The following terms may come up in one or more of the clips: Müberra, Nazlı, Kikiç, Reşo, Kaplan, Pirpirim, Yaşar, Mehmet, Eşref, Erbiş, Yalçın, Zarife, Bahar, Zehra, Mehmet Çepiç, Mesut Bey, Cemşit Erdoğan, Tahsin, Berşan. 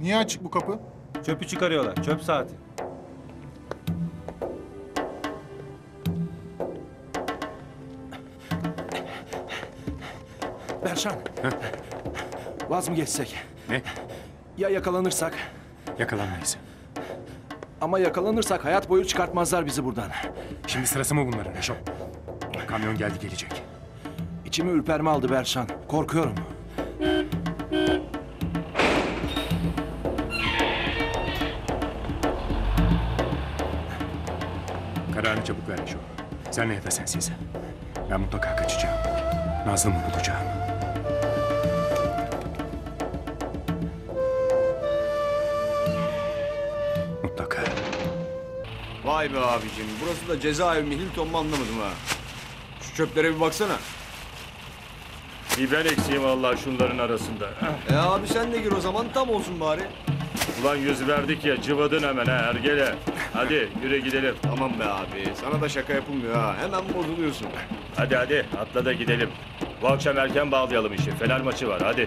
Niye açık bu kapı? Çöpü çıkarıyorlar. Çöp saati. Berşan. Heh. Vaz mı geçsek? Ne? Ya yakalanırsak? Yakalanmayız. Ama yakalanırsak hayat boyu çıkartmazlar bizi buradan. Şimdi sırası mı bunların Reşo? Kamyon geldi gelecek. İçimi ürperme aldı Berşan. Korkuyorum. Kararını çabuk ver Reşo. Sen ne ya da sensiz. Ben mutlaka kaçacağım. Nazlı'mı bulacağım. Mutlaka. Vay be abicim. Burası da cezaevi mi Hilton mu anlamadım ha. Şu çöplere bir baksana. Bir ben eksiğim vallahi şunların arasında. Abi sen de gir o zaman, tam olsun bari. Ulan yüz verdik ya, cıvadın hemen ha ergele. Hadi yürü gidelim. Tamam be abi, sana da şaka yapılmıyor ha. Hemen bozuluyorsun. Hadi hadi, atla da gidelim. Bu akşam erken bağlayalım işi, Fener maçı var hadi.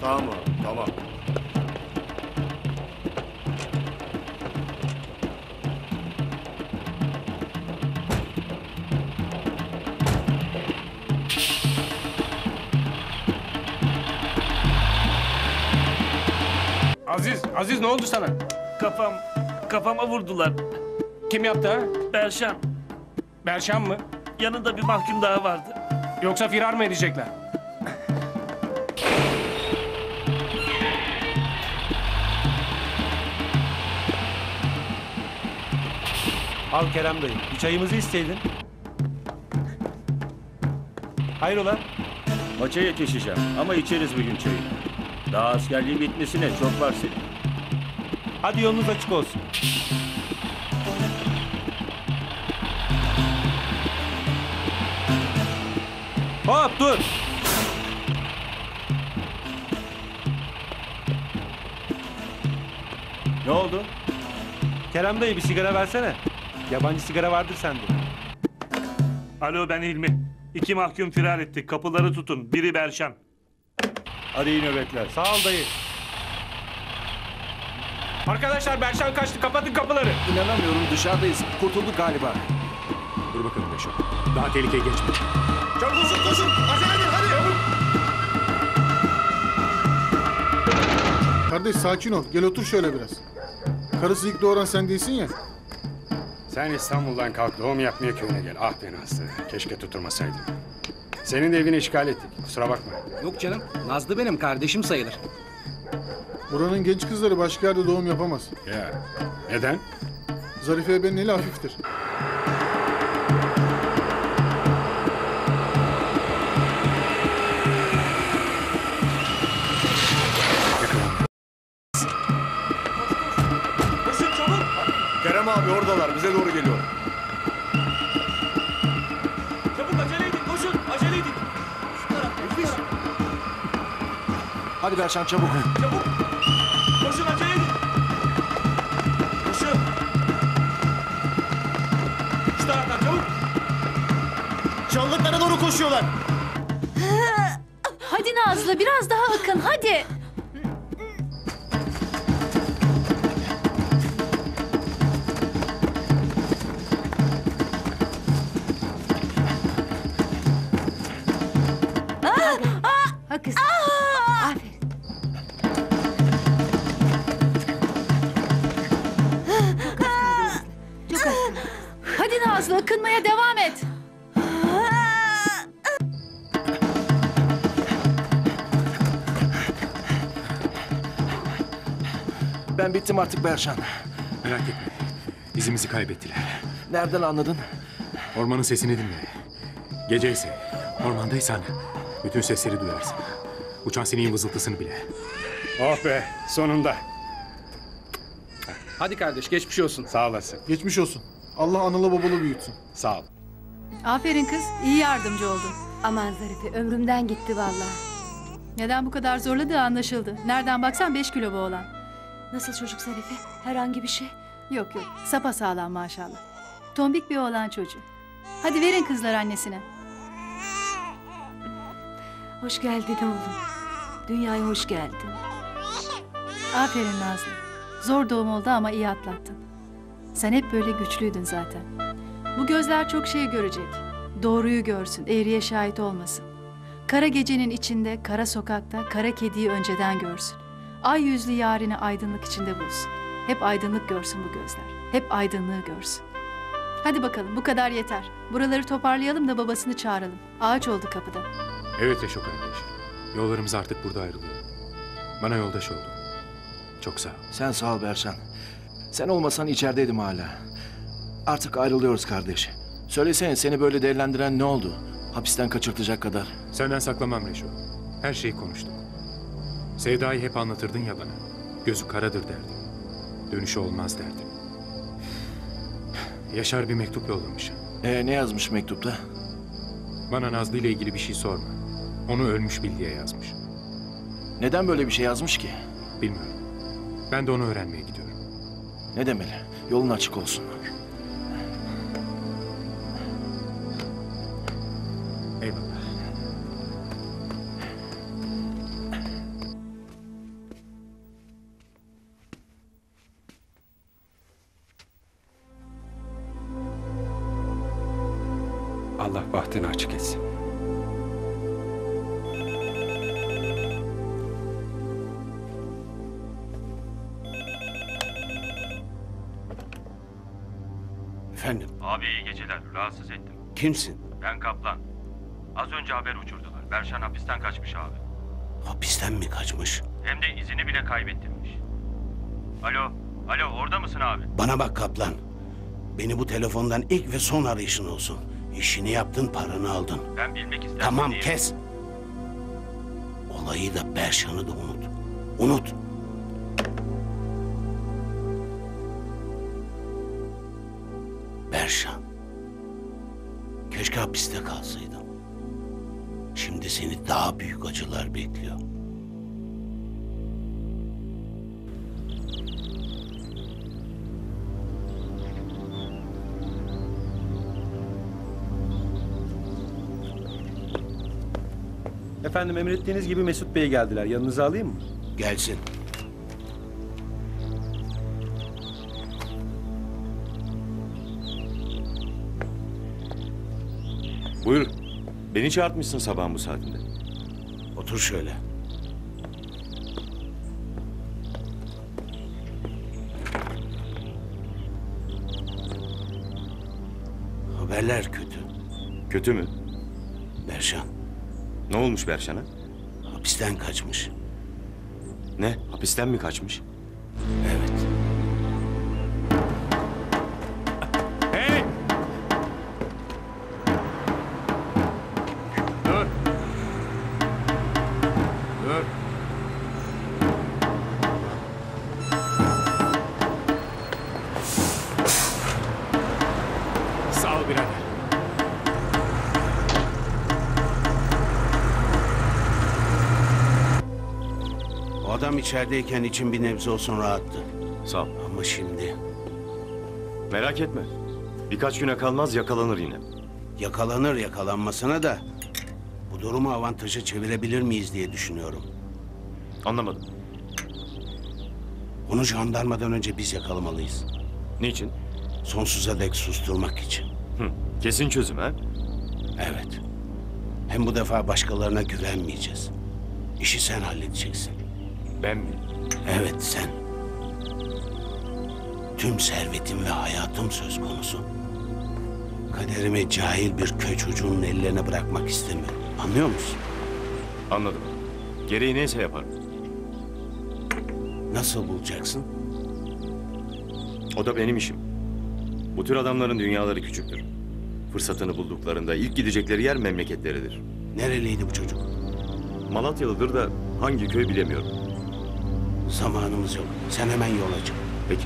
Tamam abi, tamam. Aziz ne oldu sana? Kafama vurdular. Kim yaptı ha? Berşan. Berşan mı? Yanında bir mahkum daha vardı. Yoksa firar mı edecekler? Al Kerem dayı, bir çayımızı isteydin. Hayrola? Maça yetişeceğim ama içeriz bugün çayı. Daha askerliğin bitmesine çok var senin. Hadi yolunuz açık olsun. Hop dur! Ne oldu? Kerem dayı bir sigara versene. Yabancı sigara vardır sende. Alo ben Hilmi. 2 mahkum firar etti. Kapıları tutun. Biri Berşan. Hadi iyi nöbetler. Sağ ol dayı. Arkadaşlar Berşan kaçtı. Kapatın kapıları. İnanamıyorum dışarıdayız. Kurtulduk galiba. Dur bakalım Reşo. Daha tehlikeye geçme. Çabuk koşun. Acele edin hadi. Çabuk. Kardeş sakin ol. Gel otur şöyle biraz. Karısı ilk doğuran sen değilsin ya. Sen İstanbul'dan kalk doğum yapmaya köyüne gel. Ah be Nazlı. Keşke tutturmasaydım. Senin de evini işgal ettik. Kusura bakma. Yok canım. Nazlı benim kardeşim sayılır. Buranın genç kızları başka yerde doğum yapamaz. Ya. Neden? Zarife ebenin eli hafiftir. Koşun çabuk. Kerem abi oradalar. Bize doğru geliyor. Çabuk acele edin. Koşun. Acele edin. Hadi Berşan çabuk. Çabuk. Koşun acele edin. Koşun. Şu taraftan çabuk. Çallıklara doğru koşuyorlar. Hadi Nazlı biraz daha akın hadi. Akınmaya devam et. Ben bittim artık Berşan. Merak etme. İzimizi kaybettiler. Nereden anladın? Ormanın sesini dinle. Gece ise, ormandaysan bütün sesleri duyarsın. Uçan sineğin vızıltısını bile. Oh be, sonunda. Hadi kardeş, geçmiş olsun. Sağ olasın. Geçmiş olsun. Allah analı babalı büyütsün. Sağ ol. Aferin kız, iyi yardımcı oldun. Aman Zarife, ömrümden gitti vallahi. Neden bu kadar zorladığı anlaşıldı. Nereden baksan 5 kilo bu oğlan. Nasıl çocuk Zarife? Herhangi bir şey? Yok yok, sapasağlam maşallah. Tombik bir oğlan çocuğu. Hadi verin kızlar annesine. Hoş geldin oğlum. Dünyaya hoş geldin. Aferin Nazlı. Zor doğum oldu ama iyi atlattın. Sen hep böyle güçlüydün zaten. Bu gözler çok şey görecek. Doğruyu görsün, eğriye şahit olmasın. Kara gecenin içinde, kara sokakta, kara kediyi önceden görsün. Ay yüzlü yarini aydınlık içinde bulsun. Hep aydınlık görsün bu gözler. Hep aydınlığı görsün. Hadi bakalım, bu kadar yeter. Buraları toparlayalım da babasını çağıralım. Ağaç oldu kapıda. Evet Reşo kardeş. Yollarımız artık burada ayrılıyor. Bana yoldaş oldu. Çok sağ ol. Sen sağ ol Berşan. Sen olmasan içerideydim hala. Artık ayrılıyoruz kardeş. Söylesene, seni böyle değerlendiren ne oldu? Hapisten kaçırtacak kadar. Senden saklamam Reşo. Her şeyi konuştuk. Sevda'yı hep anlatırdın ya bana. Gözü karadır derdin. Dönüşü olmaz derdin. Yaşar bir mektup yollamış. Ne yazmış mektupta? Bana Nazlı ile ilgili bir şey sorma. Onu ölmüş bil diye yazmış. Neden böyle bir şey yazmış ki? Bilmiyorum. Ben de onu öğrenmeye gidiyorum. Ne demeli? Yolun açık olsun. Eyvallah. Allah bahtını açık etsin. Efendim? Abi iyi geceler. Rahatsız ettim. Kimsin? Ben Kaplan. Az önce haber uçurdular. Berşan hapisten kaçmış abi. Hapisten mi kaçmış? Hem de izini bile kaybettirmiş. Alo, alo orada mısın abi? Bana bak Kaplan. Beni bu telefondan ilk ve son arayışın olsun. İşini yaptın, paranı aldın. Ben bilmek istedim. Tamam diyeyim. Kes. Olayı da Berşan'ı da unut. Unut. Berşan. Keşke hapiste kalsaydım. Şimdi seni daha büyük acılar bekliyor. Efendim emrettiğiniz gibi Mesut Bey geldiler. Yanınıza alayım mı? Gelsin. Buyur. Beni çağırtmışsın sabahın bu saatinde. Otur şöyle. Haberler kötü. Kötü mü? Berşan. Ne olmuş Berşan'a? Hapisten kaçmış. Ne? Hapisten mi kaçmış? Evet. Hey! Dur! Dur! Sağ ol birader. Adam içerideyken için bir nebze olsun rahattı. Sağ ol. Ama şimdi... Merak etme. Birkaç güne kalmaz yakalanır yine. Yakalanır yakalanmasına da... bu durumu avantaja çevirebilir miyiz diye düşünüyorum. Anlamadım. Onu jandarmadan önce biz yakalamalıyız. Niçin? Sonsuza dek susturmak için. Hı, kesin çözüm ha? Evet. Hem bu defa başkalarına güvenmeyeceğiz. İşi sen halledeceksin. Ben mi? Evet sen. Tüm servetim ve hayatım söz konusu. Kaderimi cahil bir köy çocuğunun ellerine bırakmak istemiyorum. Anlıyor musun? Anladım. Gereği neyse yaparım. Nasıl bulacaksın? O da benim işim. Bu tür adamların dünyaları küçüktür. Fırsatını bulduklarında ilk gidecekleri yer memleketleridir. Nereliydi bu çocuk? Malatyalıdır da hangi köy bilemiyorum. Zamanımız yok. Sen hemen yola çık. Peki.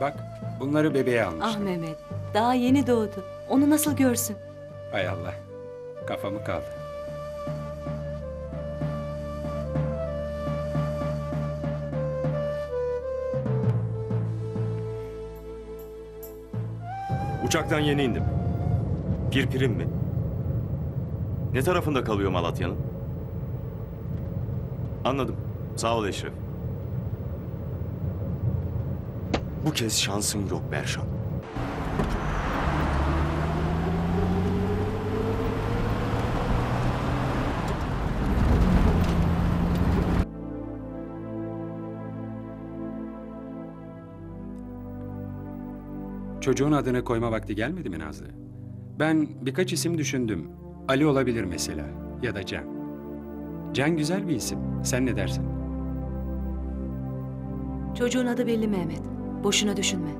Bak, bunları bebeğe almışlar. Ah Mehmet, daha yeni doğdu. Onu nasıl görsün? Hay Allah, kafamı kaldı. Uçaktan yeni indim. Pirpirim mi? Ne tarafında kalıyor Malatya'nın? Anladım. Sağ ol Eşref. Bu kez şansın yok Berşan. Çocuğun adını koyma vakti gelmedi mi Nazlı? Ben birkaç isim düşündüm. Ali olabilir mesela ya da Can. Can güzel bir isim. Sen ne dersin? Çocuğun adı belli Mehmet. Boşuna düşünme.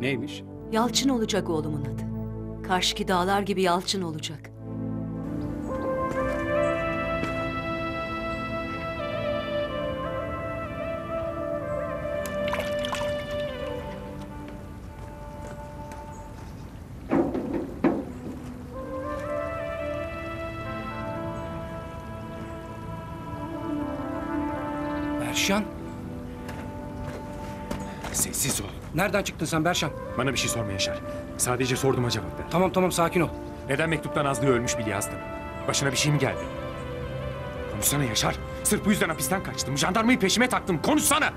Neymiş? Yalçın olacak oğlumun adı. Karşıki dağlar gibi Yalçın olacak. Berşan. Sessiz ol. Nereden çıktın sen Berşan? Bana bir şey sorma Yaşar. Sadece sordum acaba der. Tamam sakin ol. Neden mektuptan Nazlı'ya ölmüş bile yazdın? Başına bir şey mi geldi? Konuşsana Yaşar. Sırf bu yüzden hapisten kaçtım. Jandarmayı peşime taktım. Konuşsana.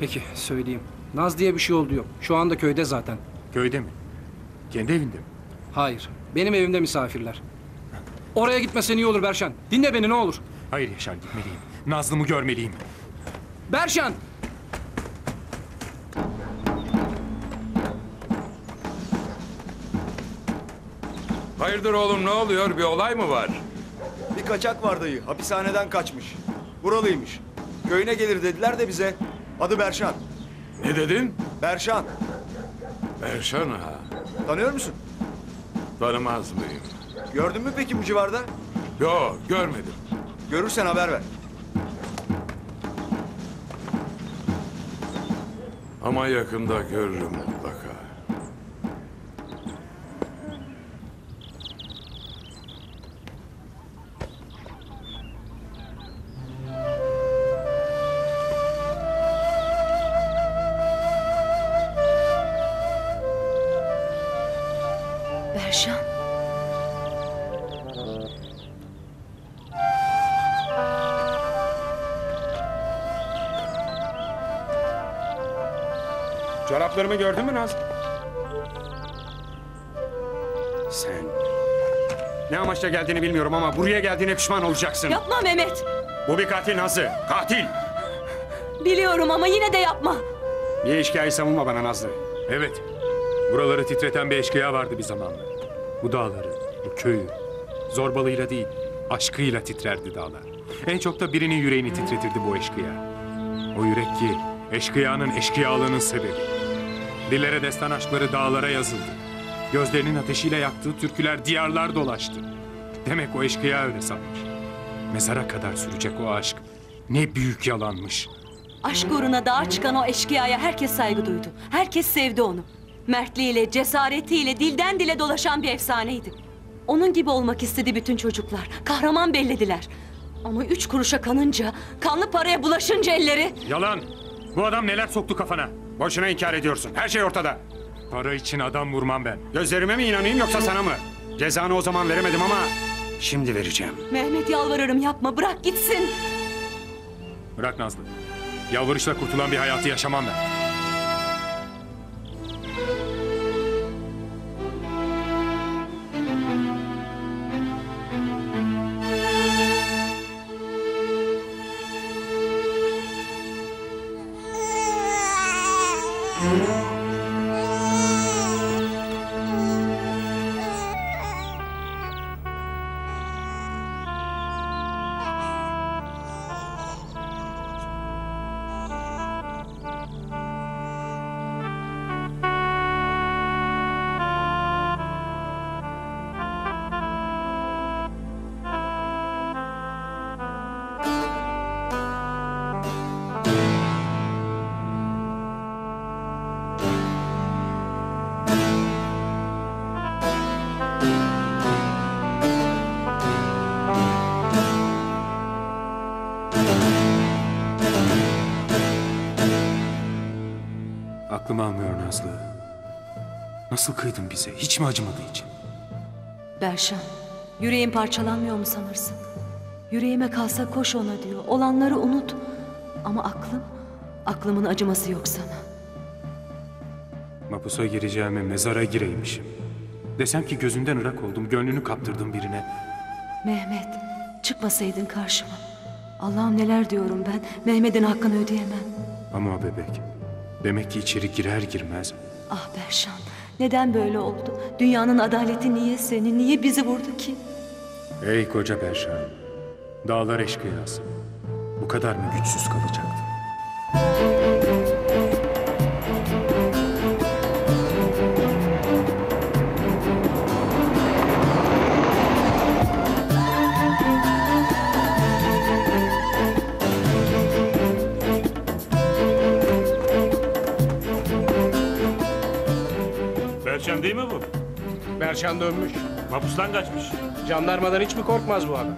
Peki söyleyeyim. Nazlı'ya bir şey oldu yok. Şu anda köyde zaten. Köyde mi? Kendi evinde mi? Hayır. Benim evimde misafirler. Oraya gitmesen iyi olur Berşan. Dinle beni ne olur. Hayır Yaşar gitmeliyim. Nazlı'mı görmeliyim. Berşan! Hayırdır oğlum ne oluyor? Bir olay mı var? Bir kaçak var dayı. Hapishaneden kaçmış. Buralıymış. Köyüne gelir dediler de bize. Adı Berşan. Ne dedin? Berşan. Berşan ha. Tanıyor musun? Tanımaz mıyım? Gördün mü peki bu civarda? Yok görmedim. Görürsen haber ver. Ama yakında görürüm mutlaka. Berşan. Çoraplarımı gördün mü Nazlı? Sen... Ne amaçla geldiğini bilmiyorum ama buraya geldiğine pişman olacaksın. Yapma Mehmet. Bu bir katil Nazlı. Katil. Biliyorum ama yine de yapma. Bir eşkıyayı savunma bana Nazlı. Evet. Buraları titreten bir eşkıya vardı bir zamanlar. Bu dağları, bu köyü zorbalığıyla değil, aşkıyla titrerdi dağlar. En çok da birinin yüreğini titretirdi bu eşkıya. O yürek ki eşkıyanın eşkıyalığının sebebi. Dillere destan aşkları dağlara yazıldı. Gözlerinin ateşiyle yaktığı türküler diyarlar dolaştı. Demek o eşkıya öyle sanmış. Mezara kadar sürecek o aşk. Ne büyük yalanmış. Aşk uğruna dağa çıkan o eşkıyaya herkes saygı duydu. Herkes sevdi onu. Mertliğiyle, cesaretiyle dilden dile dolaşan bir efsaneydi. Onun gibi olmak istedi bütün çocuklar. Kahraman bellediler. Ama 3 kuruşa kanınca, kanlı paraya bulaşınca elleri... Yalan! Bu adam neler soktu kafana? Boşuna inkar ediyorsun. Her şey ortada. Para için adam vurmam ben. Gözlerime mi inanayım yoksa sana mı? Cezanı o zaman veremedim ama şimdi vereceğim. Mehmet yalvarırım yapma. Bırak gitsin. Bırak Nazlı. Yalvarışla kurtulan bir hayatı yaşamam ben. Aklıma almıyor Nazlı. Nasıl kıydın bize? Hiç mi acımadı için? Berşan, yüreğin parçalanmıyor mu sanırsın? Yüreğime kalsa koş ona diyor. Olanları unut. Ama aklımın acıması yok sana. Mapusa gireceğime mezara gireymişim. Desem ki gözünden ırak oldum, gönlünü kaptırdım birine. Mehmet, çıkmasaydın karşıma. Allah'ım neler diyorum ben, Mehmet'in hakkını ödeyemem. Ama bebek, demek ki içeri girer girmez. Ah Berşan, neden böyle oldu? Dünyanın adaleti niye seni, niye bizi vurdu ki? Ey koca Berşan, dağlar eşkıyası. Bu kadar mı güçsüz kalacaktı? Berşan değil mi bu? Berşan dönmüş. Mahpustan kaçmış. Jandarmadan hiç mi korkmaz bu adam?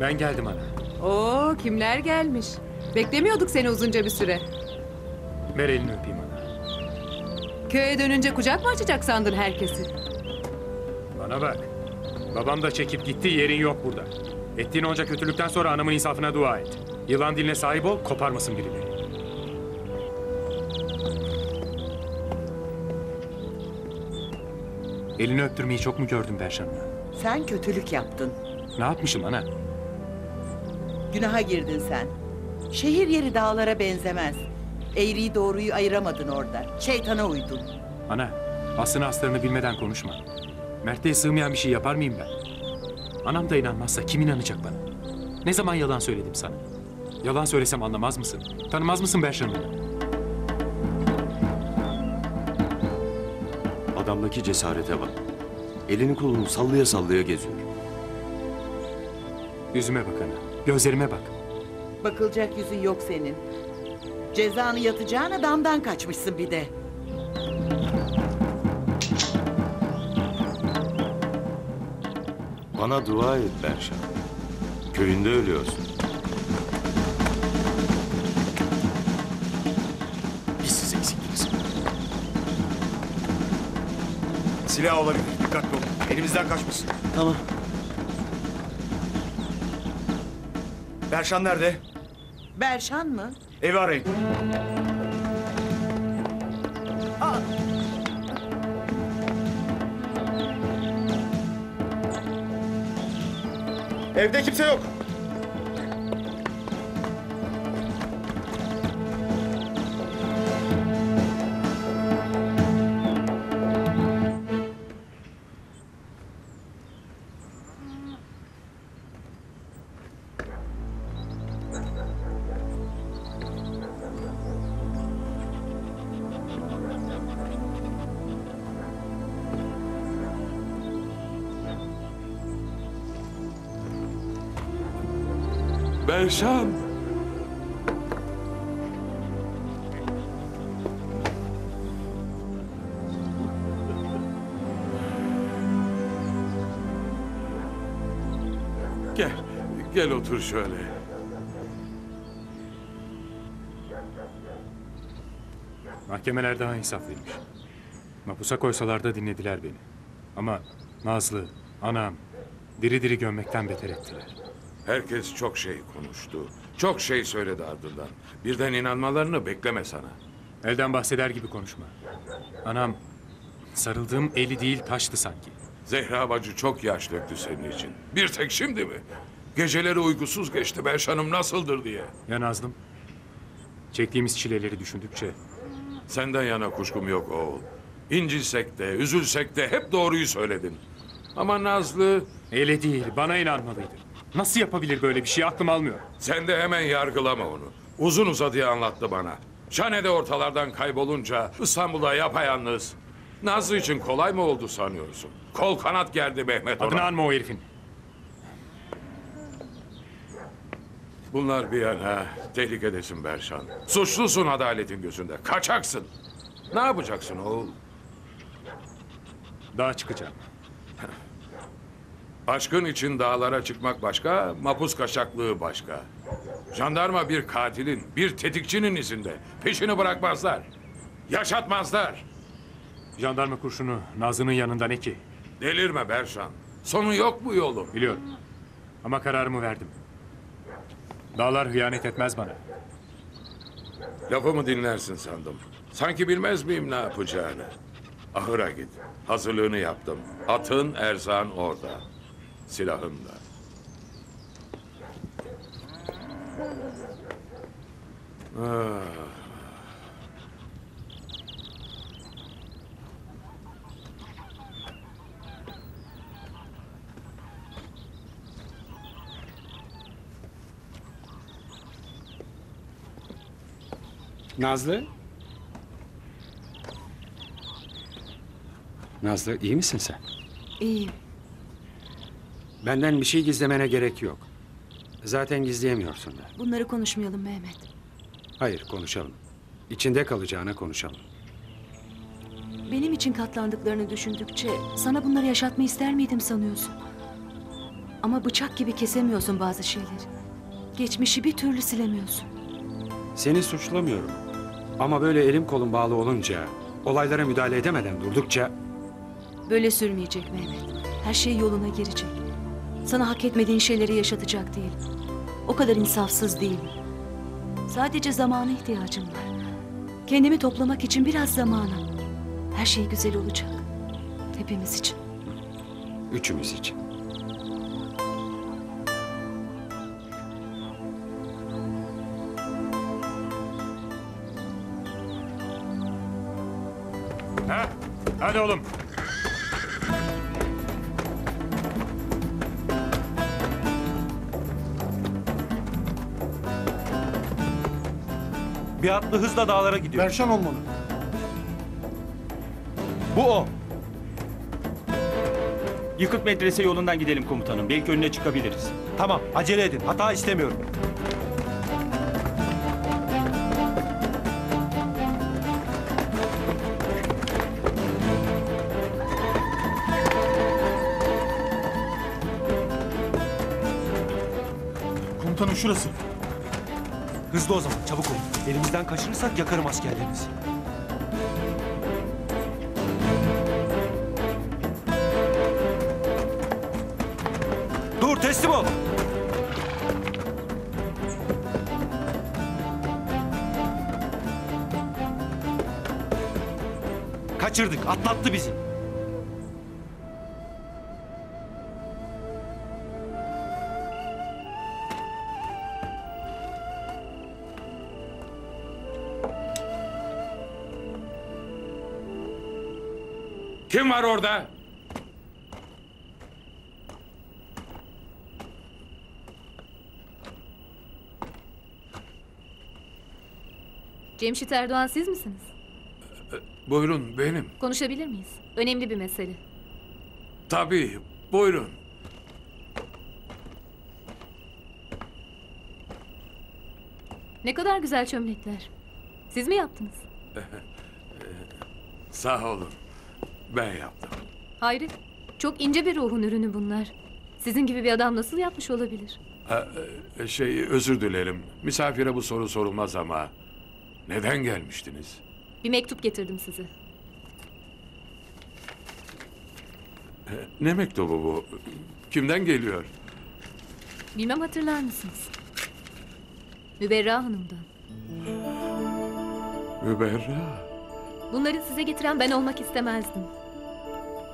Ben geldim ana. Oo, kimler gelmiş? Beklemiyorduk seni uzunca bir süre. Ver elini öpeyim ana. Köye dönünce kucak mı açacak sandın herkesi? Bana bak. Babam da çekip gitti, yerin yok burada. Ettiğin onca kötülükten sonra anamın insafına dua et. Yılan diline sahip ol, koparmasın birileri. Elini öptürmeyi çok mu gördün Berşan'la? Sen kötülük yaptın. Ne yapmışım ana? Günaha girdin sen. Şehir yeri dağlara benzemez. Eğriyi doğruyu ayıramadın orada. Şeytana uydun. Ana, aslını astarını bilmeden konuşma. Mert'e sığmayan bir şey yapar mıyım ben? Anam da inanmazsa kim inanacak bana? Ne zaman yalan söyledim sana? Yalan söylesem anlamaz mısın? Tanımaz mısın Berşan'ı? Adamdaki cesarete bak. Elini kolunu sallaya sallaya geziyor. Yüzüme bak ana. Gözlerime bak. Bakılacak yüzün yok senin. Cezanı yatacağına damdan kaçmışsın bir de. Bana dua et Berşan. Köyünde ölüyorsun. Biz siz eksiktiniz. Silah olabilir. Dikkatli olun. Elimizden kaçmışsın. Tamam. Berşan nerede? Berşan mı? Evi arayın. Aa! Evde kimse yok. Berşan! Gel, gel otur şöyle. Mahkemeler daha insaflıymış. Mahpusa koysalar da dinlediler beni. Ama Nazlı, anam, diri diri gömmekten beter ettiler. Herkes çok şey konuştu, çok şey söyledi ardından. Birden inanmalarını bekleme sana. Elden bahseder gibi konuşma. Anam, sarıldığım eli değil taştı sanki. Zehra bacı çok yaş döktü senin için. Bir tek şimdi mi? Geceleri uykusuz geçti Berşan'ım nasıldır diye. Ya Nazlım, çektiğimiz çileleri düşündükçe... Senden yana kuşkum yok oğul. İncilsek de, üzülsek de hep doğruyu söyledin. Ama Nazlı... Öyle değil, bana inanmalıydı. Nasıl yapabilir böyle bir şey? Aklım almıyor. Sen de hemen yargılama onu. Uzun uzadıya anlattı bana. Şane'de ortalardan kaybolunca İstanbul'da yapayalnız. Nazlı için kolay mı oldu sanıyorsun? Kol kanat gerdi Mehmet ona. Adını anma o herifin. Bunlar bir yana, tehlikedesin Berşan. Suçlusun adaletin gözünde, kaçaksın. Ne yapacaksın oğul? Dağa çıkacağım. Aşkın için dağlara çıkmak başka, mapus kaçaklığı başka. Jandarma bir katilin, bir tetikçinin izinde. Peşini bırakmazlar, yaşatmazlar. Jandarma kurşunu Nazlı'nın yanında ne ki? Delirme Berşan, sonu yok bu yolun. Biliyorum ama kararımı verdim. Dağlar hıyanet etmez bana. Lafımı dinlersin sandım. Sanki bilmez miyim ne yapacağını? Ahıra git. Hazırlığını yaptım. Atın, erzağın orada. Silahın da. Ah. Nazlı? Nazlı, iyi misin sen? İyiyim. Benden bir şey gizlemene gerek yok. Zaten gizleyemiyorsun da. Bunları konuşmayalım Mehmet. Hayır, konuşalım. İçinde kalacağına konuşalım. Benim için katlandıklarını düşündükçe sana bunları yaşatmayı ister miydim sanıyorsun? Ama bıçak gibi kesemiyorsun bazı şeyleri. Geçmişi bir türlü silemiyorsun. Seni suçlamıyorum. Ama böyle elim kolum bağlı olunca, olaylara müdahale edemeden durdukça... Böyle sürmeyecek Mehmet. Her şey yoluna girecek. Sana hak etmediğin şeyleri yaşatacak değil. O kadar insafsız değil. Sadece zamana ihtiyacım var. Kendimi toplamak için biraz zamana. Her şey güzel olacak. Hepimiz için. Üçümüz için. Ha? Hadi oğlum. Bir atlı hızla dağlara gidiyor. Berşan olmalı. Bu o. Yıkık medrese yolundan gidelim komutanım. Belki önüne çıkabiliriz. Tamam, acele edin. Hata istemiyorum. Komutanım şurası. Hızlı o zaman, çabuk olun. Elimizden kaçırırsak yakarım askerlerimizi. Dur, teslim ol! Kaçırdık, atlattı bizi. Kim var orada? Cemşit Erdoğan siz misiniz? Buyurun benim. Konuşabilir miyiz? Önemli bir mesele. Tabii, buyurun. Ne kadar güzel çömlekler. Siz mi yaptınız? Sağ olun. Ben yaptım. Hayret, çok ince bir ruhun ürünü bunlar. Sizin gibi bir adam nasıl yapmış olabilir? Özür dilerim. Misafire bu soru sorulmaz ama... Neden gelmiştiniz? Bir mektup getirdim size. Ne mektubu bu? Kimden geliyor? Bilmem, hatırlar mısınız? Müberra Hanım'dan. Müberra... Bunları size getiren ben olmak istemezdim.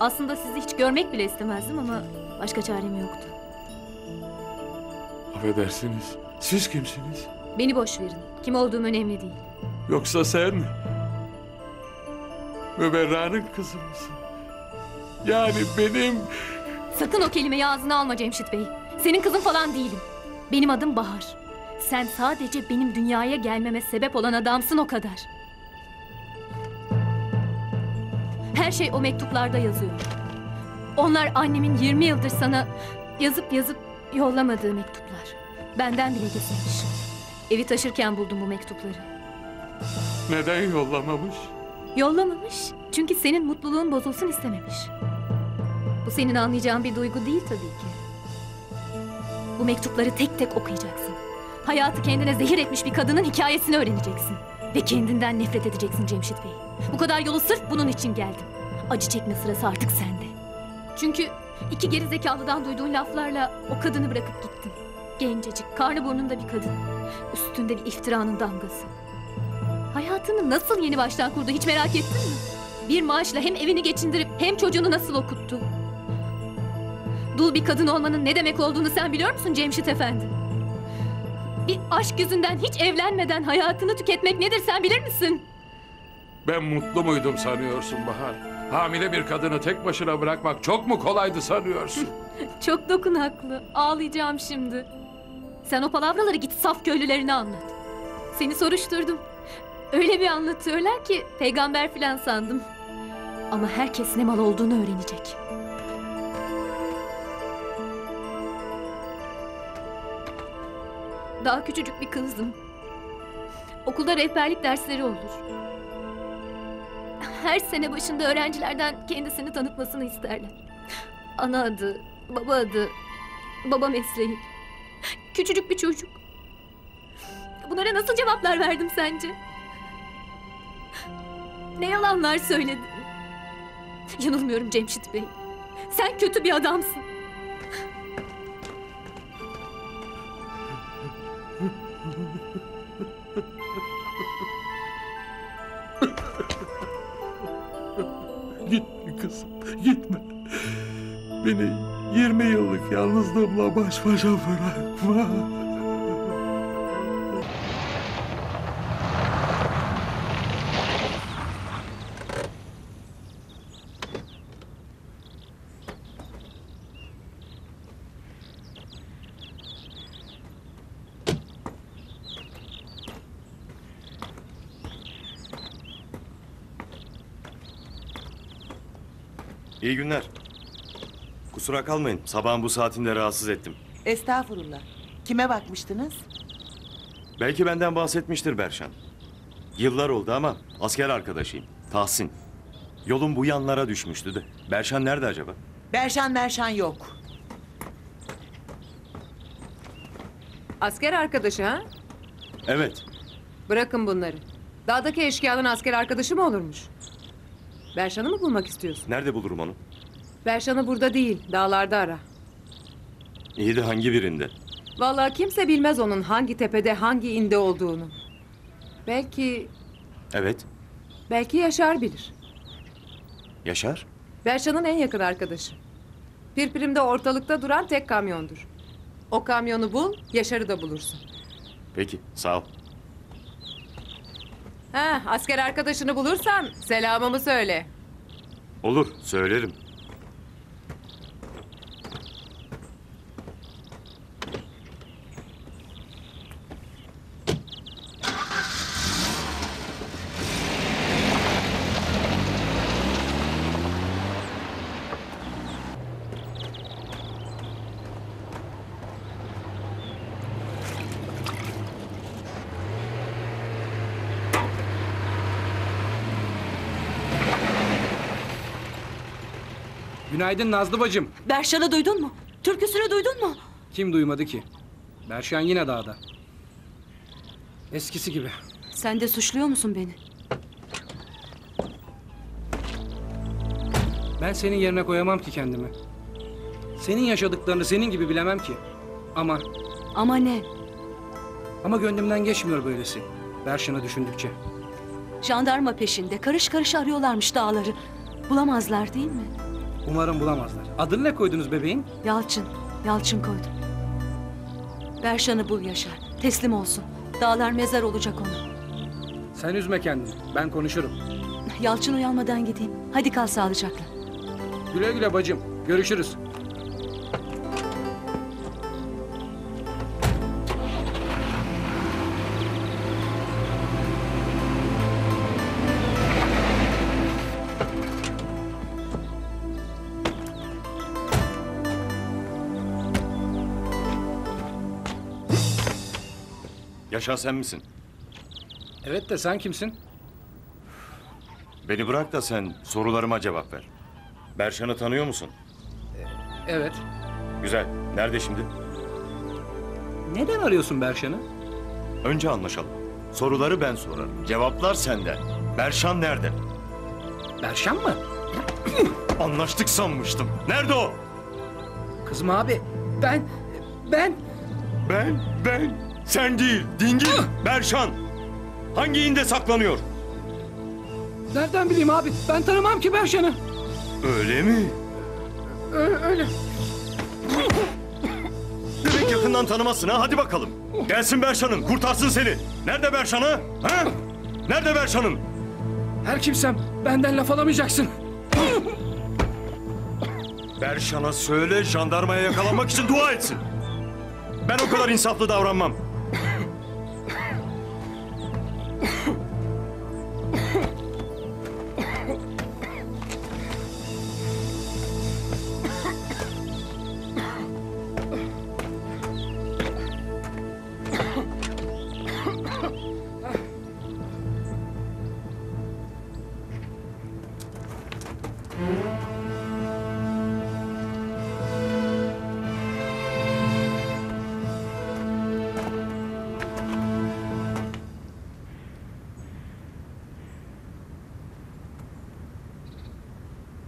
Aslında sizi hiç görmek bile istemezdim ama başka çarem yoktu. Affedersiniz, siz kimsiniz? Beni boş verin, kim olduğum önemli değil. Yoksa sen mi? Müberra'nın kızı mısın? Yani benim... Sakın o kelimeyi ağzına alma Cemşit Bey. Senin kızın falan değilim. Benim adım Bahar. Sen sadece benim dünyaya gelmeme sebep olan adamsın, o kadar. Her şey o mektuplarda yazıyor. Onlar annemin 20 yıldır sana yazıp yazıp yollamadığı mektuplar. Benden bile gizlemiş. Evi taşırken buldum bu mektupları. Neden yollamamış? Yollamamış. Çünkü senin mutluluğun bozulsun istememiş. Bu senin anlayacağın bir duygu değil tabii ki. Bu mektupları tek tek okuyacaksın. Hayatı kendine zehir etmiş bir kadının hikayesini öğreneceksin. Ve kendinden nefret edeceksin Cemşit Bey. Bu kadar yolu sırf bunun için geldim. Acı çekme sırası artık sende. Çünkü iki gerizekalıdan duyduğun laflarla o kadını bırakıp gittin. Gencecik, karnı burnunda bir kadın. Üstünde bir iftiranın damgası. Hayatını nasıl yeni baştan kurdu hiç merak ettin mi? Bir maaşla hem evini geçindirip hem çocuğunu nasıl okuttu? Dul bir kadın olmanın ne demek olduğunu sen biliyor musun Cemşit Efendi? Bir aşk yüzünden hiç evlenmeden hayatını tüketmek nedir sen bilir misin? Ben mutlu muydum sanıyorsun Bahar? Hamile bir kadını tek başına bırakmak çok mu kolaydı sanıyorsun? Çok dokunaklı. Ağlayacağım şimdi. Sen o palavraları git saf köylülerine anlat. Seni soruşturdum. Öyle bir anlatıyorlar ki peygamber filan sandım. Ama herkes ne mal olduğunu öğrenecek. Daha küçücük bir kızdım. Okulda rehberlik dersleri olur. Her sene başında öğrencilerden kendisini tanıtmasını isterler. Ana adı, baba mesleği. Küçücük bir çocuk. Bunlara nasıl cevaplar verdim sence? Ne yalanlar söyledim. Yanılmıyorum Cemşit Bey. Sen kötü bir adamsın. Gitme kızım, gitme. Beni 20 yıllık yalnızlığımla baş başa bırakma. İyi günler. Kusura kalmayın. Sabahın bu saatinde rahatsız ettim. Estağfurullah. Kime bakmıştınız? Belki benden bahsetmiştir Berşan. Yıllar oldu ama asker arkadaşıyım. Tahsin. Yolun bu yanlara düşmüştü de. Berşan nerede acaba? Berşan yok. Asker arkadaşı ha? Evet. Bırakın bunları. Dağdaki eşkıyanın asker arkadaşı mı olurmuş? Berşan'ı mı bulmak istiyorsun? Nerede bulurum onu? Berşan'ı burada değil, dağlarda ara. İyi de hangi birinde? Vallahi kimse bilmez onun hangi tepede, hangi inde olduğunu. Belki... Evet. Belki Yaşar bilir. Yaşar? Berşan'ın en yakın arkadaşı. Pirpirim'de ortalıkta duran tek kamyondur. O kamyonu bul, Yaşar'ı da bulursun. Peki, sağ ol. Ha, asker arkadaşını bulursan selamımı söyle. Olur, söylerim. Günaydın Nazlı bacım. Berşan'ı duydun mu? Türküsünü duydun mu? Kim duymadı ki? Berşan yine dağda. Eskisi gibi. Sen de suçluyor musun beni? Ben senin yerine koyamam ki kendimi. Senin yaşadıklarını senin gibi bilemem ki. Ama... Ama ne? Ama gönlümden geçmiyor böylesi. Berşan'ı düşündükçe. Jandarma peşinde. Karış karış arıyorlarmış dağları. Bulamazlar değil mi? Umarım bulamazlar. Adını ne koydunuz bebeğin? Yalçın. Yalçın koydum. Berşan'ı bul Yaşar. Teslim olsun. Dağlar mezar olacak ona. Sen üzme kendini. Ben konuşurum. Yalçın uyanmadan gideyim. Hadi kal sağlıcakla. Güle güle bacım. Görüşürüz. Yaşar sen misin? Evet de sen kimsin? Beni bırak da sen sorularıma cevap ver. Berşan'ı tanıyor musun? Evet. Güzel. Nerede şimdi? Neden arıyorsun Berşan'ı? Önce anlaşalım. Soruları ben sorarım. Cevaplar senden. Berşan nerede? Berşan mı? Anlaştık sanmıştım. Nerede o? Kızım abi. Ben. Sen değil. Dingil. Berşan. Hangi inde saklanıyor? Nereden bileyim abi? Ben tanımam ki Berşan'ı. Öyle mi? Öyle. Demek yakından tanımazsın ha? Hadi bakalım. Gelsin Berşan'ın, kurtarsın seni. Nerede Berşan'ı? Ha? Nerede Berşan'ın? Her kimsem, benden laf alamayacaksın. Berşan'a söyle, jandarmaya yakalanmak için dua etsin. Ben o kadar insaflı davranmam.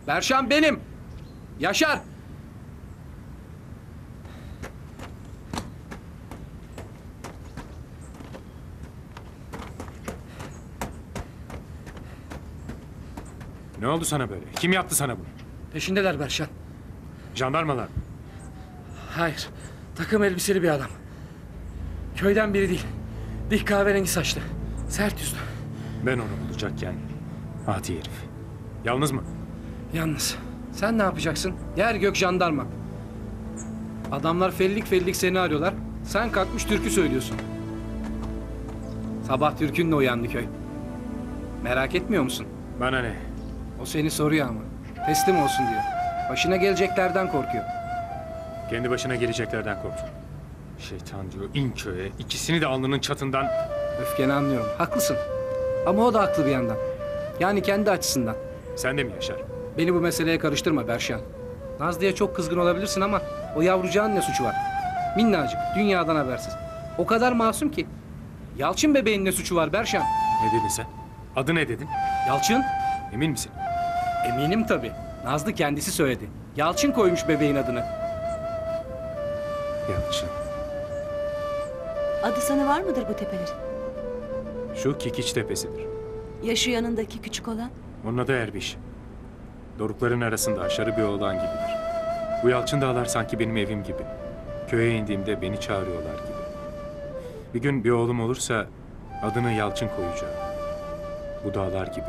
Berşan benim. Yaşar. Ne oldu sana böyle? Kim yaptı sana bunu? Peşindeler Berşan. Jandarmalar. Hayır. Takım elbiseli bir adam. Köyden biri değil. Dik kahverengi saçlı. Sert yüzlü. Ben onu bulacakken adi herif. Yalnız mı? Yalnız sen ne yapacaksın? Yer gök jandarma. Adamlar fellik fellik seni arıyorlar. Sen kalkmış türkü söylüyorsun. Sabah türkünle uyandı köy. Merak etmiyor musun? Bana ne? O seni soruyor ama. Teslim olsun diyor. Başına geleceklerden korkuyor. Kendi başına geleceklerden korkuyor. Şeytan diyor in köye. İkisini de alnının çatından. Öfkeni anlıyorum. Haklısın. Ama o da haklı bir yandan. Yani kendi açısından. Sen de mi Yaşar? Beni bu meseleye karıştırma Berşan. Nazlı'ya çok kızgın olabilirsin ama o yavrucağın ne suçu var? Minnacık, dünyadan habersiz. O kadar masum ki. Yalçın bebeğin ne suçu var Berşan? Ne dedin sen? Adı ne dedin? Yalçın. Emin misin? Eminim tabii. Nazlı kendisi söyledi. Yalçın koymuş bebeğin adını. Yalçın. Adı sana var mıdır bu tepelerin? Şu Kikiç tepesidir. Ya şu yanındaki küçük olan? Onun adı Erbiş. Dorukların arasında aşarı bir oğlan gibidir. Bu Yalçın dağlar sanki benim evim gibi. Köye indiğimde beni çağırıyorlar gibi. Bir gün bir oğlum olursa adını Yalçın koyacağım. Bu dağlar gibi.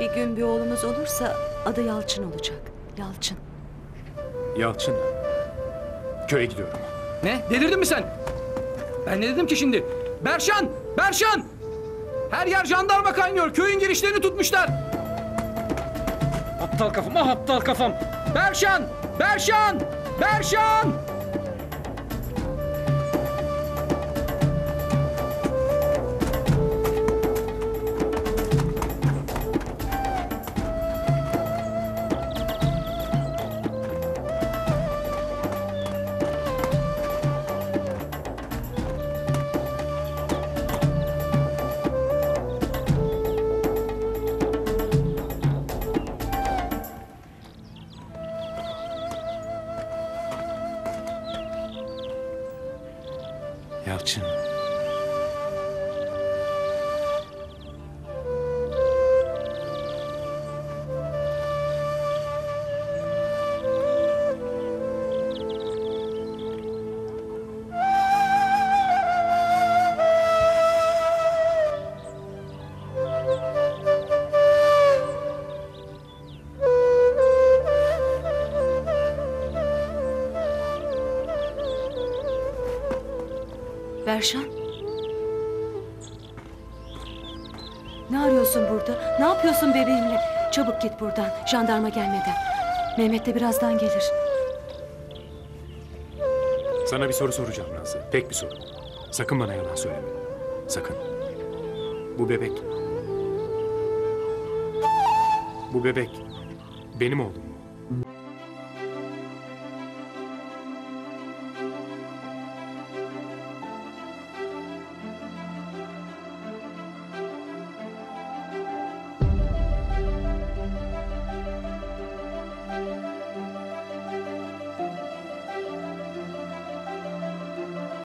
Bir gün bir oğlumuz olursa adı Yalçın olacak. Yalçın. Yalçın. Köye gidiyorum. Ne? Delirdin mi sen? Ben ne dedim ki şimdi? Berşan! Berşan! Her yer jandarma kaynıyor. Köyün girişlerini tutmuşlar. Aptal kafam, ah aptal kafam. Berşan! Berşan! Berşan! Berşan, ne arıyorsun burada? Ne yapıyorsun bebeğimle? Çabuk git buradan, jandarma gelmeden. Mehmet de birazdan gelir. Sana bir soru soracağım Nazlı, tek bir soru. Sakın bana yalan söyleme. Sakın. Bu bebek. Bu bebek benim oğlum.